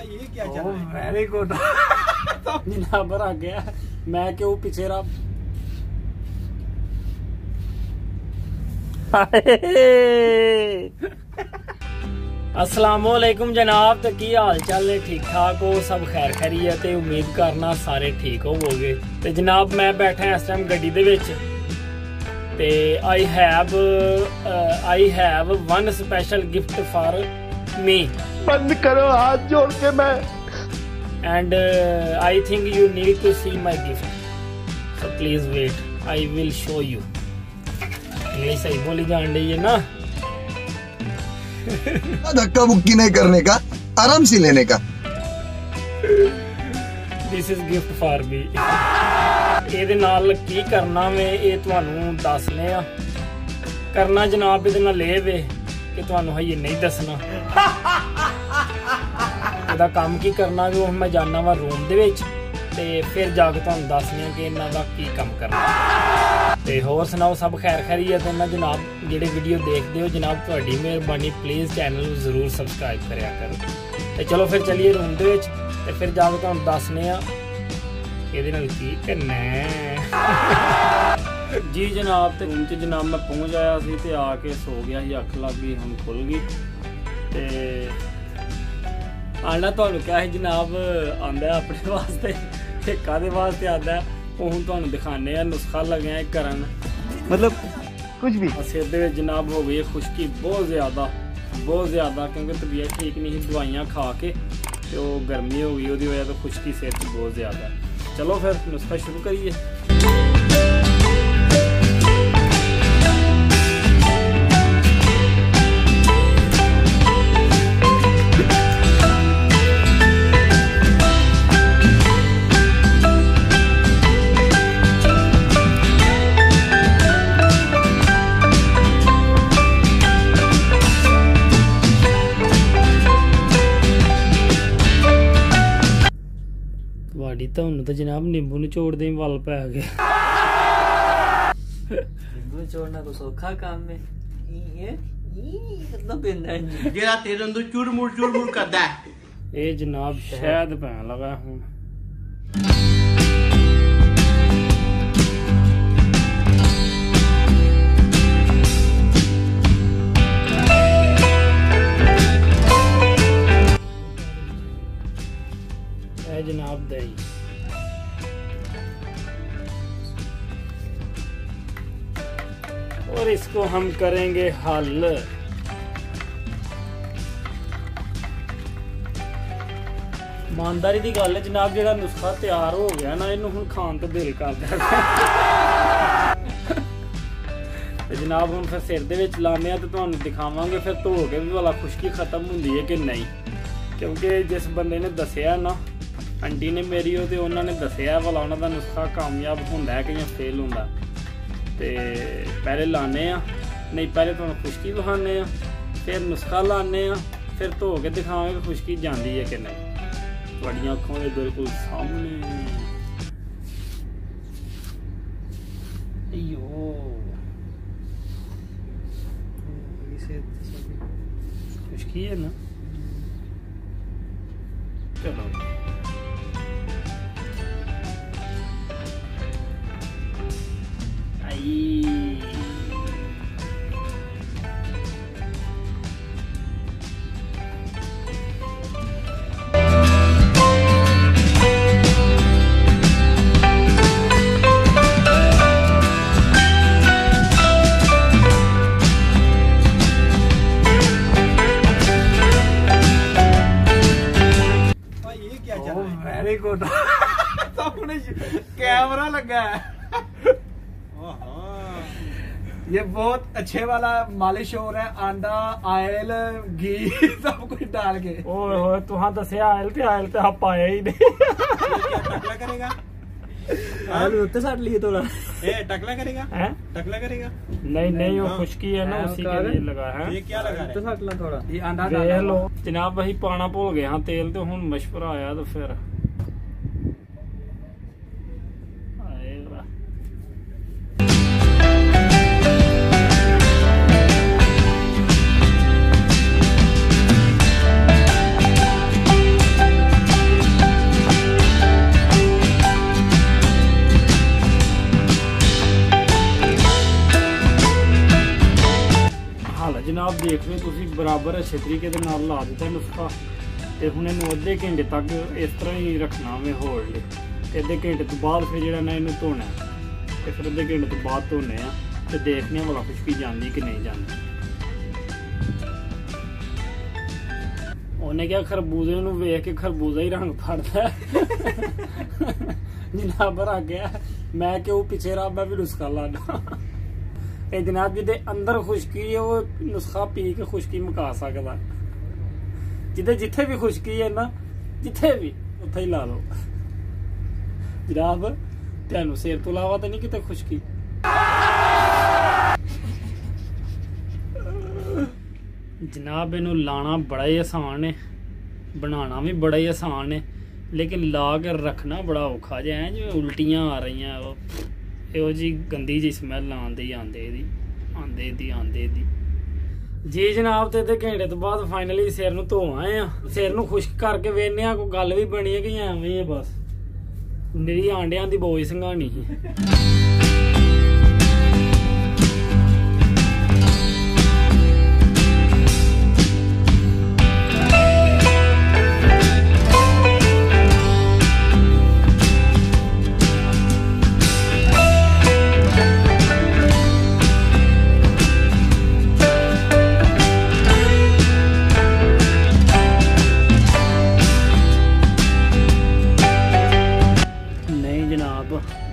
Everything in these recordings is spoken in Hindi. ये क्या चल रहा है? Very good. बराबर आ गया मैं क्यों पीछे रहा। अस्सलामुअलैकुम जनाब। तो की हाल चाल है? ठीक ठाक हो? सब खैर खैरियत है? उम्मीद करना सारे ठीक होवोगे। तो जनाब मैं बैठा इस टाइम गड्डी दे विच ते I have one special gift for me. बंद करो हाथ जोड़ के मैं। And I think you need to see my gift, so please wait, I will show you. ये सही बोली जान रही है ना। धक्का बुक्की नहीं करने का, आराम से लेने का। This is gift for me. ਇਹਦੇ ਨਾਲ ਕੀ ਕਰਨਾ ਵੇ ਇਹ ਤੁਹਾਨੂੰ ਦੱਸਨੇ ਆ। ਕਰਨਾ ਜਨਾਬ ਇਹਦੇ ਨਾਲ ਲੈ ਵੇ ਕਿ ਤੁਹਾਨੂੰ ਹਜੇ ਨਹੀਂ ਦੱਸਣਾ। ਇਹਦਾ ਕੰਮ ਕੀ ਕਰਨਾ ਜੋ ਮੈਂ ਜਾਣਾ ਵਾ ਰੂਮ ਦੇ ਵਿੱਚ ਤੇ ਫਿਰ ਜਾ ਕੇ ਤੁਹਾਨੂੰ ਦੱਸਨੇ ਆ ਕਿ ਇਹਨਾਂ ਦਾ ਕੀ ਕੰਮ ਕਰਨਾ। ਤੇ ਹੋਰ ਸੁਣਾਓ सब खैर खैरियत है ना जनाब। ਜਿਹੜੇ ਵੀਡੀਓ ਦੇਖਦੇ ਹੋ जनाब ਤੁਹਾਡੀ ਮਿਹਰਬਾਨੀ प्लीज़ चैनल ਨੂੰ ਜ਼ਰੂਰ ਸਬਸਕ੍ਰਾइब ਕਰਿਆ ਕਰੋ। ਤੇ ਚਲੋ ਫਿਰ ਚਲੀਏ ਰੂਮ ਦੇ ਵਿੱਚ ਤੇ ਫਿਰ ਜਾ ਕੇ ਤੁਹਾਨੂੰ ਦੱਸਨੇ ਆ जी जनाब। तो रूम जनाब मैं पहुँच आया सी ते आके सो गया ही, अख लग गई हम खुल गई। तो आना तो क्या जनाब आंदा अपने वास्ते ठेका दे वास्ते आंदा। हम तो दिखाने नुस्खा लगे करन, मतलब कुछ भी सिर जनाब हो गई खुश्की बहुत ज़्यादा क्योंकि तबीयत ठीक नहीं है, दवाइयाँ खा के तो गर्मी हो गई वो वजह तो खुश्की सिर बहुत ज़्यादा। चलो फिर नुस्खा शुरू करिए। तो जनाब नींबू निचोड़ दे वाल पै गए। नींबू निचोड़ना तो सौखा काम है। ये जनाब शायद पैन लगा हूं। ए जनाब दही और इसको हम करेंगे हल। ईमानदारी की गल है जनाब जो नुस्खा तैयार हो गया ना इनू हम खान तो दिल करता है। जनाब हम फिर सिर दे विच लाने तो तुहानू दिखावांगे फिर धो के भी वाला खुश्की खत्म होंदी है कि नहीं, क्योंकि जिस बंदे ने दसिया ना आंटी ने मेरी वो तो उन्होंने दसिया वाला उन्होंने नुस्खा कामयाब होंदा है कि या फेल होंदा। तो पहले लाने नहीं पहले तुहानू खुश्की दिखाने फिर नुस्खा लाने फिर धो के दिखावे खुश्की जाती है कि नहीं। थोड़ी अखों के बिल्कुल सामने खुश्की है ना। चलो वेरी गुड। कैमरा लगा है। ये बहुत अच्छे वाला मालिश हो रहा है, अंडा आयल घी सब कुछ डाल के। ओए ओए तुहां दसिया आयल ते आप पाया ही नहीं। टकला करेगा आयल उत्ते साट लिए थोड़ा ए टकला करेगा नहीं वो खुश्की है ना उसी के लिए लगा है। ये क्या लगा है? तो साट ला थोड़ा ये अंडा डाल लो जनाब। वही पाना भूल गए हां तेल तो हुन मशवरा आया तो फिर बराबर है छतरी के ला दिता नुस्खा तो हूँ इन अद्धे घंटे तक इस तरह ही रखना में होल्ड अद्धे घंटे तो बाद फिर जो इन्होंने धोना तो फिर अद्धे घंटे तो बाद धोने तो देखने भला खुश्की जाती कि नहीं जाती। उन्हें क्या खरबूजे वेख के खरबूजा ही रंग फड़ता जनाब आ गया मैं क्यों पिछे रहा मैं भी नुस्खा लाना जनाब जिदे अंदर खुश्की है वो नुस्खा पी के खुश्की मुका सकता जिदे जिथे भी खुश्की है ना जिथे भी उथे ही ला लो जनाब तेनू सिर तो अलावा तो नहीं किते खुश्की। जनाब इनू लाना बड़ा ही आसान है बनाना भी बड़ा ही आसान है लेकिन ला के रखना बड़ा औखा जहा है जिमें उल्टियाँ आ रही यो जी गंदी जी स्मैल आंदी जी जनाब। तो इतने घंटे तो बाद फाइनली सिर नू धो आए हैं सिर नू खुश्क करके वेने कोई गल भी बनी है कि एवं ही है बस मेरी आंडिया की बोझ संघानी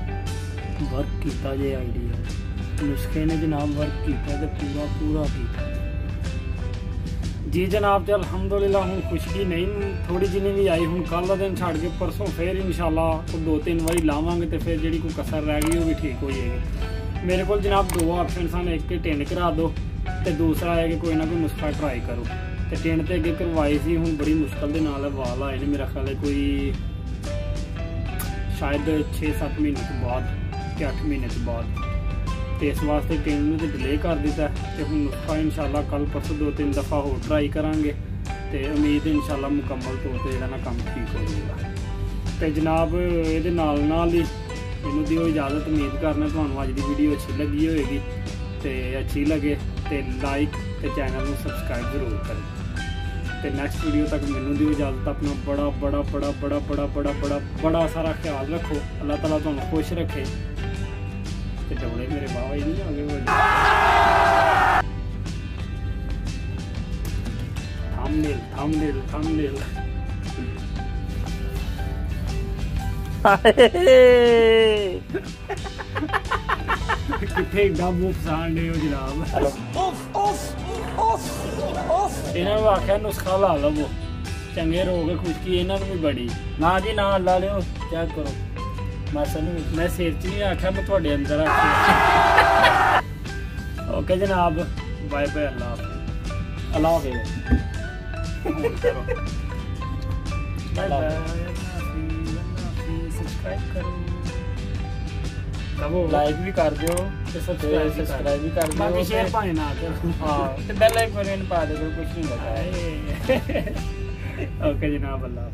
वर्क किया जे आइडिया नुस्खे ने जनाब वर्क किया पूरा पूरा किया जी जनाब। तो अलहमदुलिल्लाह हूँ खुश्की नहीं थोड़ी जिनी भी आई हूँ कल का दिन छड़ के परसों फिर इंशाल्लाह तो 2-3 बारी लावांगे तो फिर जी कोई कसर रह गई वो भी ठीक हो जाएगी। मेरे को जनाब 2 ऑप्शन सन एक तो टिन करा दो तो दूसरा है कि कोई ना कोई नुस्खा ट्राई करो तो टिन तो अगर करवाई सी हूँ बड़ी मुश्किल के नाल वाल आए ने मेरा ख्याल है कोई शायद 6-7 महीने तो बाद 8 महीने के बाद तो इस वास्ते टेन में तो डिले कर दिता है तो हम नुस्खा इंशाल्लाह कल परसों 2-3 दफ़ा होर ट्राई करांगे तो उम्मीद इंशाल्लाह मुकम्मल तौर पर जो काम ठीक हो जाएगा। तो जनाब ये नाल नाल ही इन्हों दी इजाज़त उम्मीद करना तुहानू अज दी वीडियो अच्छी लगी होगी तो अच्छी लगे तो लाइक तो चैनल में सबसक्राइब जरूर करें तो नैक्सट वीडियो तक मैनू दी इजाज़त अपना बड़ा बड़ा बड़ा बड़ा बड़ा बड़ा बड़ा बड़ा सारा ख्याल रखो अल्लाह ताला तुहानू खुश रखे तो डबड़े मेरे बाबा ही नहीं आगे थंबनेल कितने एकदम उफसान है जनाब इन्होंने आखिया नुस्खा ला लो चंगे रोग खुश्की इन्होंने भी बड़ी ना जी ना ला लो क्या करो मैं सिर च नहीं आख्या मैं थोड़े अंदर आख्या। ओके जनाब बाय बाय अल्लाह अल्लाह करो लाइक भी कर दो सब्सक्राइब भी कर दो शेयर पाए ना करो हाँ बेल आइकन पा दो कुछ नहीं होता है। ओके जनाब अल्लाह।